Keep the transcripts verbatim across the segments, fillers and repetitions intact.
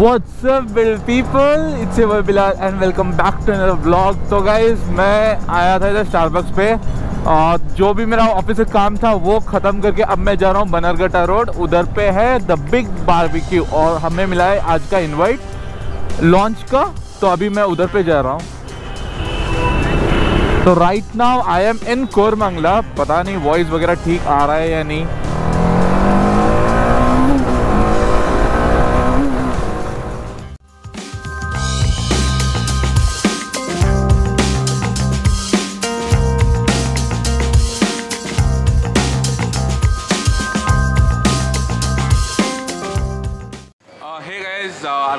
What's up people, it's your Bilal and welcome back to another vlog. तो guys मैं आया था इधर स्टारबक्स पे और जो भी मेरा ऑफिस का काम था वो ख़त्म करके अब मैं जा रहा हूँ बनरघट्टा रोड, उधर पे है द बिग बारबेक्यू और हमें मिला है आज का इनवाइट लॉन्च का, तो अभी मैं उधर पे जा रहा हूँ। तो right now I am in Koramangala, पता नहीं वॉइस वगैरह ठीक आ रहा है या नहीं।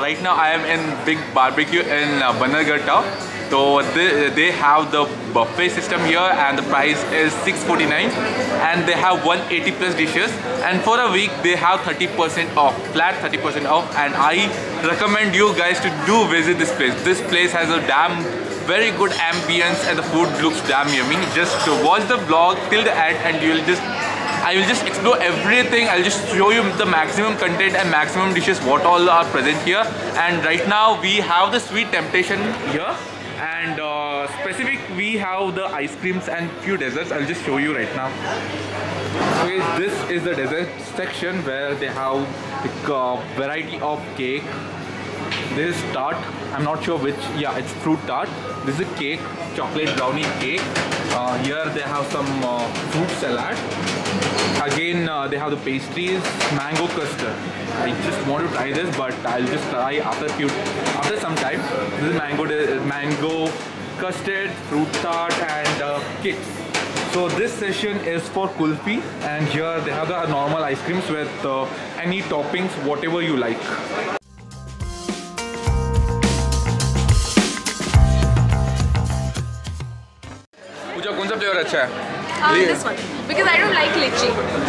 Right now I am in Big Barbeque in uh, Bannerghatta. So they, they have the buffet system here and the price is six forty-nine and they have one eighty plus dishes and for a week they have thirty percent off, flat thirty percent off, and I recommend you guys to do visit this place. This place has a damn very good ambience and the food looks damn yummy. Just watch the vlog till the end and you'll just I will just explore everything. I'll just show you the maximum content and maximum dishes what all are present here. And right now we have the sweet temptation here and uh, specific we have the ice creams and few desserts. I'll just show you right now. Okay, this is the dessert section where they have the uh, variety of cake. This is tart, I'm not sure which, yeah it's fruit tart. This is a cake, chocolate brownie cake. Uh, here they have some uh, fruit salad. Again uh, they have the pastries, mango custard. I just want to try this but I'll just try after few, after some time. This is mango, mango custard, fruit tart and uh, cake. So this session is for kulfi and here they have the normal ice creams with uh, any toppings whatever you like. अच्छा है ये this one because I don't like lychee.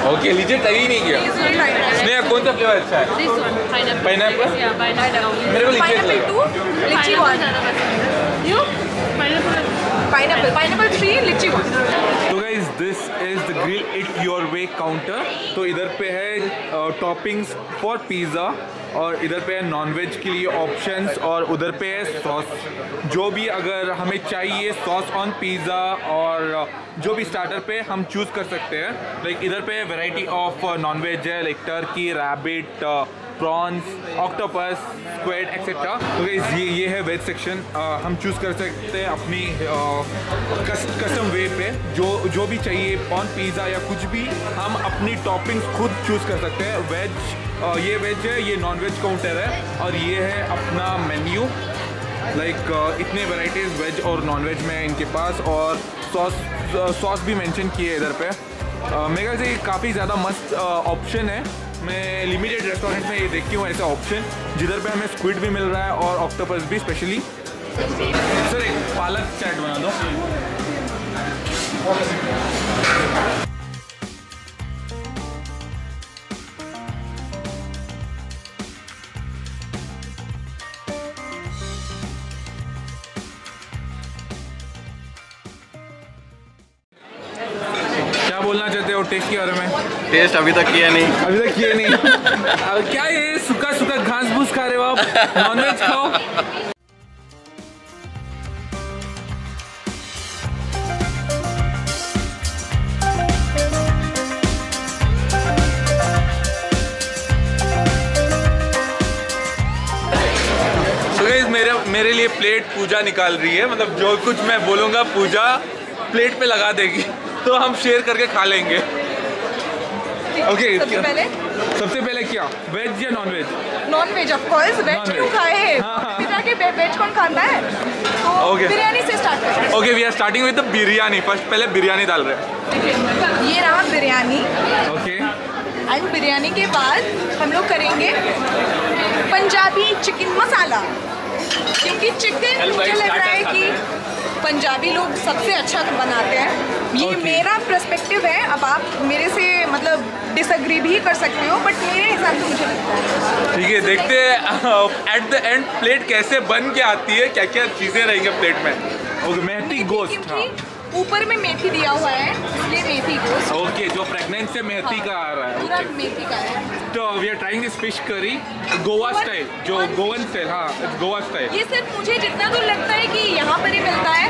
Okay lychee try ही नहीं किया। इसमें कौन सा flavour अच्छा है? This one pineapple. पाइनएप्पल या पाइनएप्पल मेरे को लीची टू लीची वन ज्यादा पसंद है। You pineapple pineapple pineapple three lychee one. तो guys this is the grill it your way counter. तो इधर पे है टॉपिंग्स फॉर पिज्जा और इधर पे है नॉनवेज के लिए ऑप्शंस और उधर पे है सॉस, जो भी अगर हमें चाहिए सॉस ऑन पिज़्ज़ा और जो भी स्टार्टर पे हम चूज़ कर सकते हैं। लाइक इधर पे वैरायटी ऑफ नॉनवेज है like turkey, rabbit, prawns, octopus, squid etcetera. तो ये ये है वेज सेक्शन, हम चूज़ कर सकते हैं अपनी कस्टम वे पे जो जो भी चाहिए ऑन पिज़्ज़ा या कुछ भी हम अपनी टॉपिंग्स खुद चूज़ कर सकते हैं। वेज Uh, ये वेज है, ये नॉन वेज काउंटर है और ये है अपना मेन्यू। लाइक like, uh, इतने वैराइटीज़ वेज और नॉन वेज में इनके पास और सॉस सॉस uh, भी मेंशन किए इधर पे। uh, मेरे ख्याल से काफ़ी ज़्यादा मस्त ऑप्शन uh, है। मैं लिमिटेड रेस्टोरेंट में ये देखती हूँ ऐसा ऑप्शन जिधर पे हमें स्क्विड भी मिल रहा है और ऑक्टोपस भी। स्पेशली सर एक पालक चाट बना दो। बोलना चाहते हो टेस्ट के बारे में? टेस्ट अभी तक किया नहीं अभी तक किया नहीं अब क्या ये सूखा सूखा घास भूस खा रहे हो आप? नॉनवेज खाओ। तो गाइस मेरे मेरे लिए प्लेट पूजा निकाल रही है, मतलब जो कुछ मैं बोलूँगा पूजा प्लेट पे लगा देगी तो हम शेयर करके खा लेंगे। ओके सबसे पहले सबसे पहले क्या वेज या non veg? Non ways of course. Veg क्यों खाए? पिता के वेज कौन खाता है? तो okay. बिरयानी से स्टार्ट करते हैं। Okay we are starting with the biryani. First पहले बिरयानी डाल रहे हैं। ये रहा बिरयानी। ओके एंड बिरयानी के बाद हम लोग करेंगे पंजाबी चिकन मसाला, क्योंकि चिकन मुझे लग रहा है कि पंजाबी लोग सबसे अच्छा बनाते हैं। ये okay. मेरा पर्सपेक्टिव है, अब आप मेरे से मतलब डिसएग्री भी कर सकते हो बट मेरे हिसाब से मुझे लगता है ठीक है। देखते हैं एट द एंड प्लेट कैसे बन के आती है, क्या क्या चीज़ें रहेंगी प्लेट में। ओके okay, मेहती गोश्त। हाँ ऊपर में मेथी दिया हुआ है इसलिए मेथी गोश्त। ओके, जो प्रेग्नेंसी से मेथी हाँ, का आ रहा है पूरा okay. मेथी का है। तो we are trying this fish curry Goa style, जो गोवन स्टाइल, हाँ गोवा स्टाइल। ये सिर्फ मुझे जितना दूर लगता है कि यहाँ पर ही मिलता है,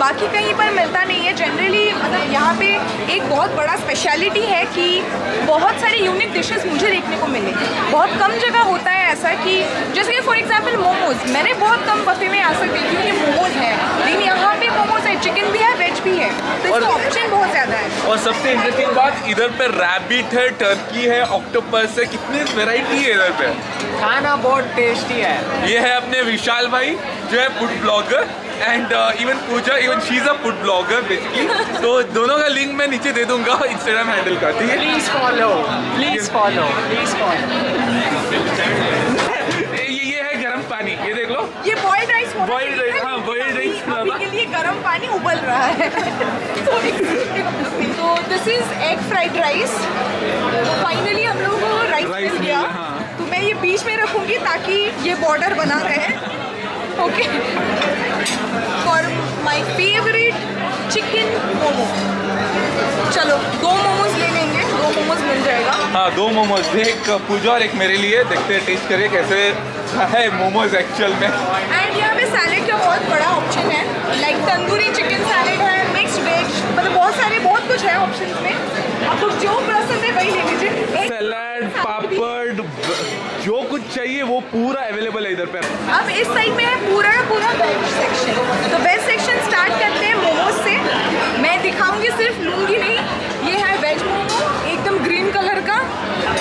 बाकी कहीं पर मिलता नहीं है जनरली। मतलब यहाँ पे एक बहुत बड़ा स्पेशलिटी है कि बहुत सारी यूनिक डिशेस मुझे देखने को मिले। बहुत कम जगह होता है ऐसा कि जैसे कि फॉर एग्जाम्पल मोमोज, मैंने बहुत कम वफे में आज तक देखी कि मोमोज है, लेकिन यहाँ पे मोमोज है, चिकन भी है, वेज भी है, तो इसका ऑप्शन बहुत ज़्यादा है। और सबसे इंटरेस्टिंग बात, इधर पे रैबिट है, टर्की है, ऑक्टोपस है, कितनी वैरायटी है इधर पे। खाना बहुत टेस्टी है। ये है अपने विशाल भाई जो है food blogger, and even Pooja, even she is a food blogger basically. तो दोनों का लिंक मैं नीचे दे दूंगा इंस्टाग्राम हैंडल का, ठीक है। Please follow, please follow, please follow. ये है गरम पानी, ये देख लो, ये बॉइल्ड राइस, बॉइल्ड राइस, हाँ बॉइल्ड राइस के लिए गरम पानी उबल रहा है। तो this is egg fried rice. तो फाइनली हम लोग को राइस मिल गया, तो मैं ये बीच में रखूँगी ताकि ये बॉर्डर बना रहे। Okay, for my favourite chicken momo. चलो दो मोमोज ले लेंगे, दो मोमोज मिल जाएगा। हाँ दो मोमोज, एक पूजा और एक मेरे लिए। देखते हैं टेस्ट करिए कैसे है मोमोज एक्चुअल में। एंड यहाँ पे सैलेड का बहुत बड़ा ऑप्शन है, लाइक तंदूरी चिकन सैलेड है, मिक्स्ड वेज, मतलब बहुत सारे बहुत कुछ है ऑप्शन में। आपको जो पसंद है वही ले लीजिए। सैलेड, पापड़, जो कुछ चाहिए वो पूरा अवेलेबल है इधर पे। अब इस साइड में है पूरा पूरा वेज सेक्शन। तो वेज सेक्शन स्टार्ट करते हैं मोमोज से। मैं दिखाऊंगी, सिर्फ लूंगी नहीं। ये है वेज मोमो, एकदम ग्रीन कलर का।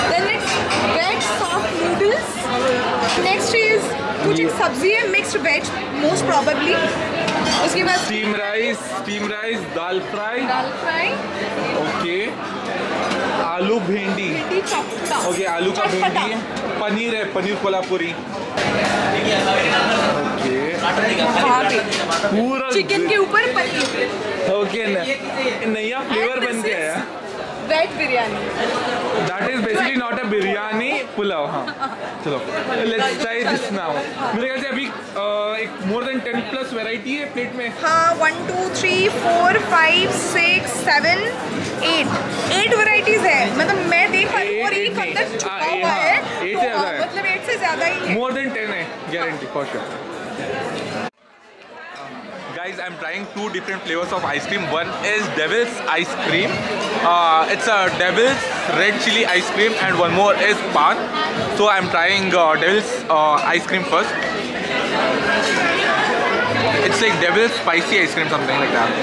Then it's veg soft noodles. Next is कुछ एक सब्जी है, मिक्स्ड वेज मोस्ट प्रोबेबली। उसके बाद steam rice, steam rice, dal fry, dal fry, okay, aloo bhindi, okay आलू का भिंडी है, पनीर है, पनीर कोल्हापुरी, पूरा चिकन के ऊपर पनीर, ओके नया फ्लेवर बन गया। Veg biryani, that is basically not a biryani, pulao. हाँ चलो लेट्स ट्राई दिस नाउ। मेरे ख्याल से अभी एक more than ten plus variety है प्लेट में। हाँ one two three four five six seven eight eight varieties है। मतलब मैं देख पा रही हूँ और एक हद तक छुपा हुआ है, मतलब एट से ज़्यादा ही है, मोर देन टेन है guarantee for sure. Guys, I'm trying two different flavors of ice cream. One is Devil's ice cream. Uh, it's a Devil's red chili ice cream, and one more is pan. So I'm trying uh, Devil's uh, ice cream first. It's like Devil's spicy ice cream, something like that.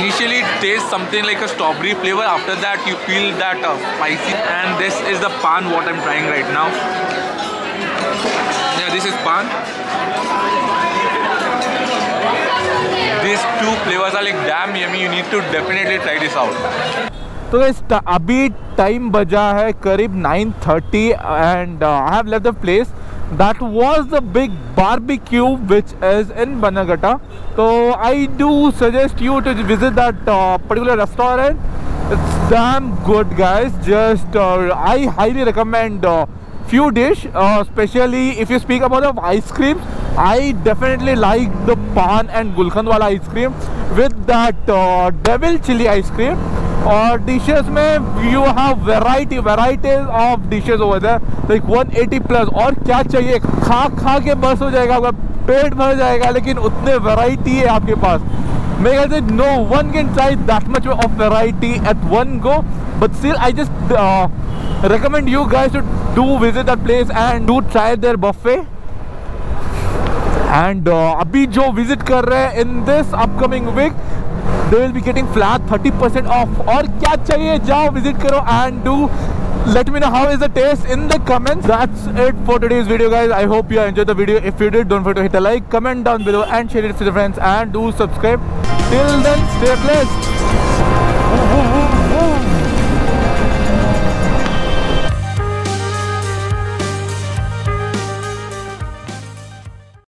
Initially, it tastes something like a strawberry flavor. After that, you feel that uh, spicy, and this is the pan what I'm trying right now. Yeah, this is pan. These two flavors are like damn yummy. You need to definitely try this out. तो guys अभी time बजा है करीब nine thirty and I have left the place that was the big barbecue which is in Bannerghatta. तो I do suggest you to visit that particular restaurant, it's damn good guys, just I highly recommend few dish, uh, especially if you speak about the ice creams, I definitely like the pan and gulkand wala ice cream with that uh, devil chili ice cream. Or dishes mein you have variety varieties of dishes over there like one eighty plus. और क्या चाहिए, खा खा के बस हो जाएगा, आपका पेट भर जाएगा, लेकिन उतने variety है आपके पास। मेरे ख्याल से no one can try that much of variety at one go, but still I just uh, recommend you guys to do visit that place and do try their buffet. And uh, abhi jo visit kar rahe in this upcoming week, they will be getting flat thirty percent off. Aur kya chahiye, jao visit karo and do let me know how is the taste in the comments. That's it for today's video guys. I hope you enjoyed the video. If you did, don't forget to hit a like, comment down below and share it with your friends and do subscribe. Till then, stay blessed.